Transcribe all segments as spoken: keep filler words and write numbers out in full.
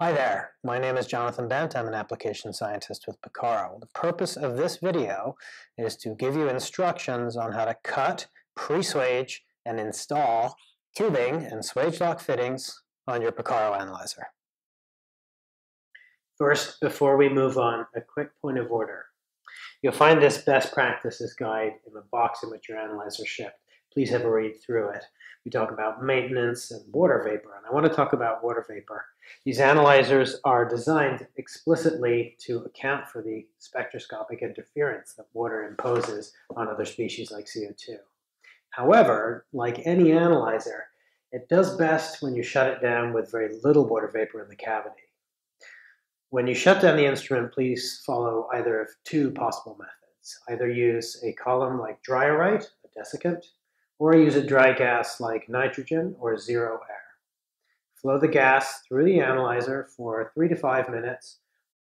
Hi there, my name is Jonathan Bent. I'm an application scientist with Picarro. The purpose of this video is to give you instructions on how to cut, pre-swage, and install tubing and Swagelok fittings on your Picarro analyzer. First, before we move on, a quick point of order. You'll find this best practices guide in the box in which your analyzer shipped. Please have a read through it. We talk about maintenance and water vapor, and I want to talk about water vapor. These analyzers are designed explicitly to account for the spectroscopic interference that water imposes on other species like C O two. However, like any analyzer, it does best when you shut it down with very little water vapor in the cavity. When you shut down the instrument, please follow either of two possible methods. Either use a column like Drierite, a desiccant, or use a dry gas like nitrogen or zero air. Flow the gas through the analyzer for three to five minutes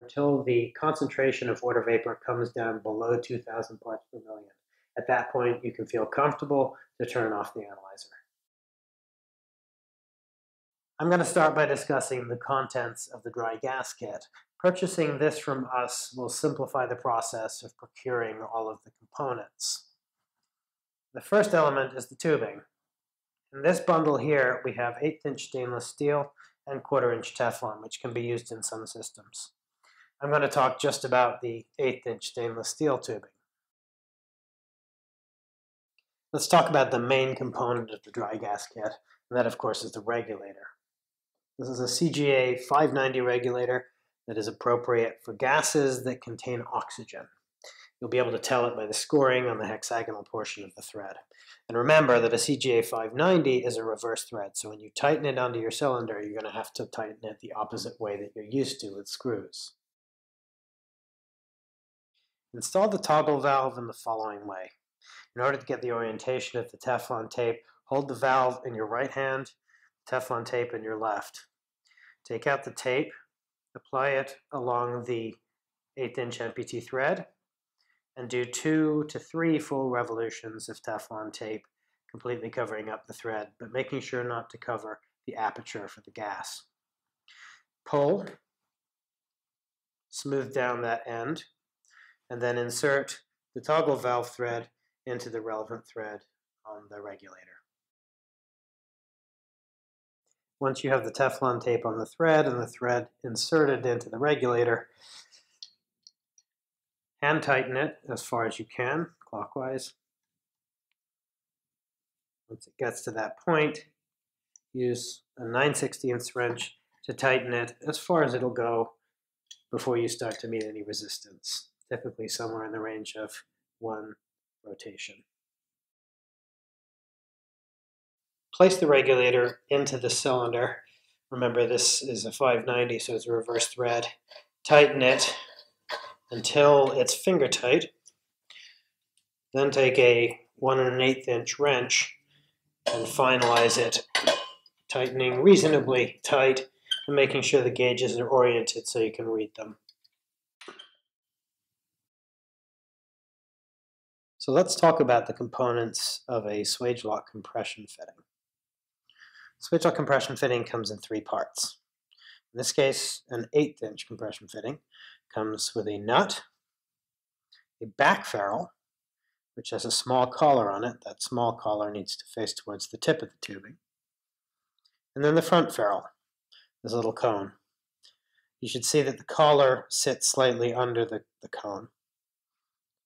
until the concentration of water vapor comes down below two thousand parts per million. At that point, you can feel comfortable to turn off the analyzer. I'm going to start by discussing the contents of the dry gas kit. Purchasing this from us will simplify the process of procuring all of the components. The first element is the tubing. In this bundle here, we have eighth inch stainless steel and quarter inch Teflon, which can be used in some systems. I'm going to talk just about the eighth inch stainless steel tubing. Let's talk about the main component of the dry gas kit, and that, of course, is the regulator. This is a C G A five ninety regulator that is appropriate for gases that contain oxygen. You'll be able to tell it by the scoring on the hexagonal portion of the thread. And remember that a C G A five ninety is a reverse thread, so when you tighten it onto your cylinder, you're going to have to tighten it the opposite way that you're used to with screws. Install the toggle valve in the following way. In order to get the orientation of the Teflon tape, hold the valve in your right hand, Teflon tape in your left. Take out the tape, apply it along the eighth inch M P T thread, and do two to three full revolutions of Teflon tape, completely covering up the thread, but making sure not to cover the aperture for the gas. Pull, smooth down that end, and then insert the toggle valve thread into the relevant thread on the regulator. Once you have the Teflon tape on the thread and the thread inserted into the regulator, and tighten it as far as you can, clockwise. Once it gets to that point, use a nine sixteenths wrench to tighten it as far as it'll go before you start to meet any resistance, typically somewhere in the range of one rotation. Place the regulator into the cylinder. Remember, this is a five ninety, so it's a reverse thread. Tighten it until it's finger tight, then take a one and an eighth inch wrench and finalize it, tightening reasonably tight and making sure the gauges are oriented so you can read them. So let's talk about the components of a Swagelok compression fitting. Swagelok compression fitting comes in three parts. In this case, an eighth inch compression fitting comes with a nut, a back ferrule, which has a small collar on it. That small collar needs to face towards the tip of the tubing. And then the front ferrule, this little cone. You should see that the collar sits slightly under the, the cone.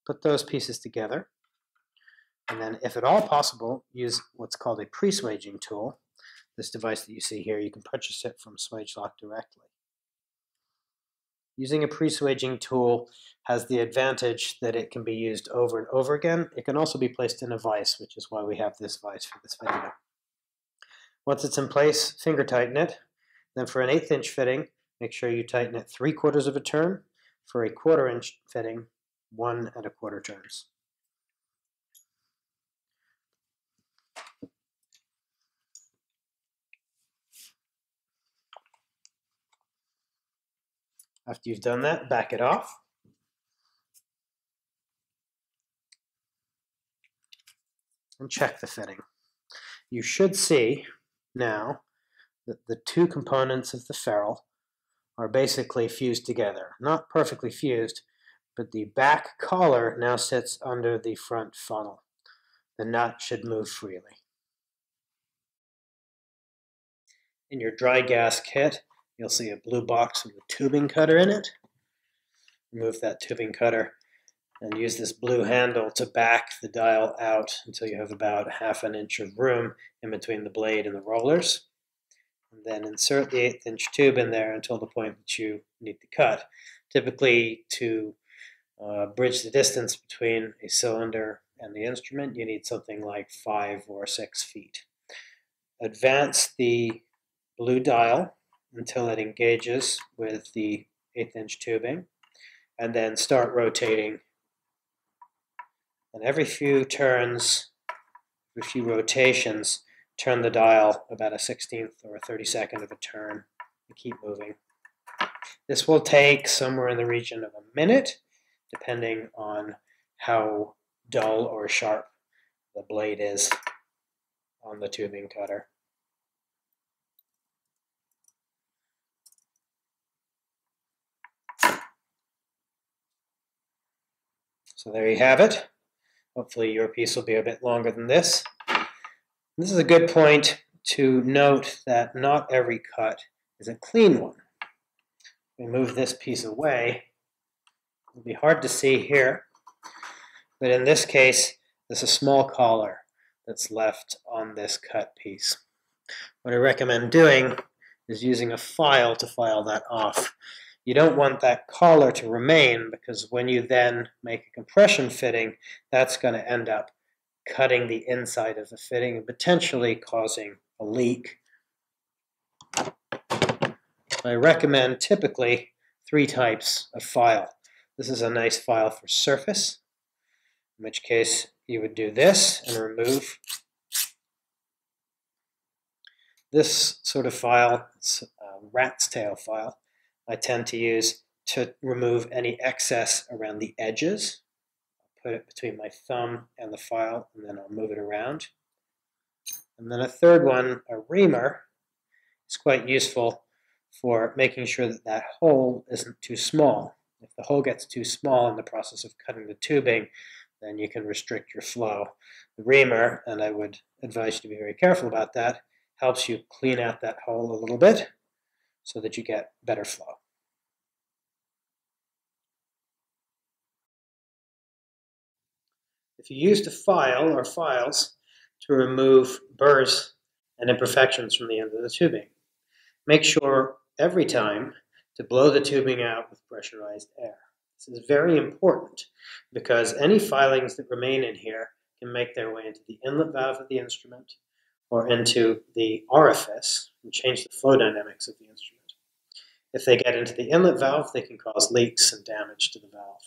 Put those pieces together, and then, if at all possible, use what's called a pre-swaging tool. This device that you see here, you can purchase it from Swagelok directly. Using a pre-swaging tool has the advantage that it can be used over and over again. It can also be placed in a vise, which is why we have this vise for this video. Once it's in place, finger tighten it. Then for an eighth inch fitting, make sure you tighten it three quarters of a turn. For a quarter inch fitting, one and a quarter turns. After you've done that, back it off. And check the fitting. You should see now that the two components of the ferrule are basically fused together. Not perfectly fused, but the back collar now sits under the front funnel. The nut should move freely. In your dry gas kit, you'll see a blue box with a tubing cutter in it. Remove that tubing cutter and use this blue handle to back the dial out until you have about half an inch of room in between the blade and the rollers. And then insert the eighth inch tube in there until the point that you need to cut. Typically, to uh, bridge the distance between a cylinder and the instrument, you need something like five or six feet. Advance the blue dial until it engages with the eighth inch tubing, and then start rotating. And every few turns, every few rotations, turn the dial about a sixteenth or a thirty-second of a turn and keep moving. This will take somewhere in the region of a minute, depending on how dull or sharp the blade is on the tubing cutter. So there you have it. Hopefully your piece will be a bit longer than this. This is a good point to note that not every cut is a clean one. We move this piece away. It'll be hard to see here, but in this case, there's a small collar that's left on this cut piece. What I recommend doing is using a file to file that off. You don't want that collar to remain, because when you then make a compression fitting, that's going to end up cutting the inside of the fitting and potentially causing a leak. I recommend typically three types of file. This is a nice file for surface, in which case you would do this and remove. This sort of file, it's a rat's tail file, I tend to use to remove any excess around the edges. I'll put it between my thumb and the file, and then I'll move it around. And then a third one, a reamer, is quite useful for making sure that that hole isn't too small. If the hole gets too small in the process of cutting the tubing, then you can restrict your flow. The reamer, and I would advise you to be very careful about that, helps you clean out that hole a little bit, so that you get better flow. If you used a file or files to remove burrs and imperfections from the end of the tubing, make sure every time to blow the tubing out with pressurized air. This is very important because any filings that remain in here can make their way into the inlet valve of the instrument or into the orifice and change the flow dynamics of the instrument. If they get into the inlet valve, they can cause leaks and damage to the valve.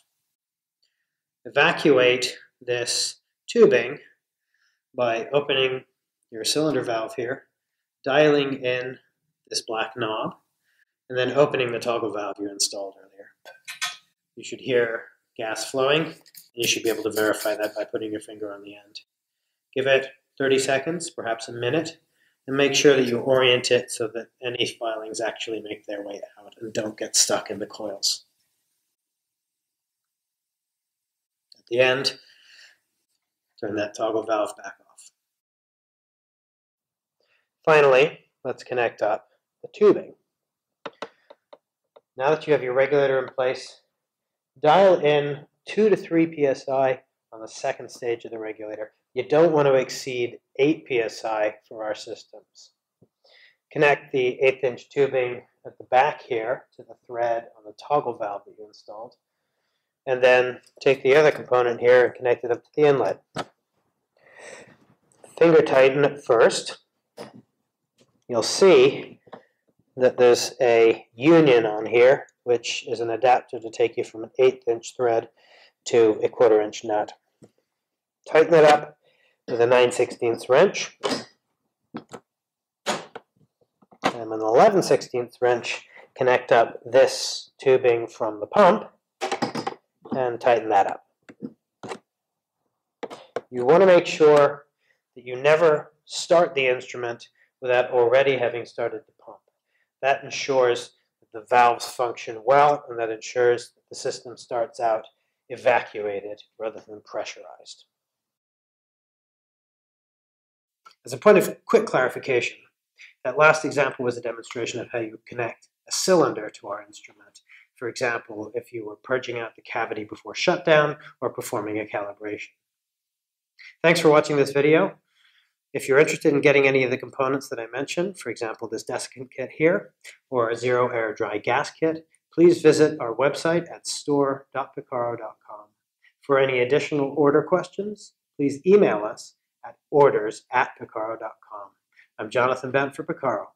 Evacuate this tubing by opening your cylinder valve here, dialing in this black knob, and then opening the toggle valve you installed earlier. You should hear gas flowing, and you should be able to verify that by putting your finger on the end. Give it thirty seconds, perhaps a minute, and make sure that you orient it so that any filings actually make their way out and don't get stuck in the coils. At the end, turn that toggle valve back off. Finally, let's connect up the tubing. Now that you have your regulator in place, dial in two to three P S I on the second stage of the regulator. You don't want to exceed eight P S I for our systems. Connect the eighth inch tubing at the back here to the thread on the toggle valve that you installed, and then take the other component here and connect it up to the inlet. Finger tighten it first. You'll see that there's a union on here, which is an adapter to take you from an eighth inch thread to a quarter inch nut. Tighten it up with a nine sixteenths wrench and an eleven sixteenths wrench. Connect up this tubing from the pump and tighten that up. You want to make sure that you never start the instrument without already having started the pump. That ensures that the valves function well, and that ensures that the system starts out evacuated rather than pressurized. As a point of quick clarification, that last example was a demonstration of how you connect a cylinder to our instrument. For example, if you were purging out the cavity before shutdown or performing a calibration. Thanks for watching this video. If you're interested in getting any of the components that I mentioned, for example, this desiccant kit here, or a zero air dry gas kit, please visit our website at store dot picarro dot com. For any additional order questions, please email us at orders at picarro dot com. I'm Jonathan Bent for Picarro.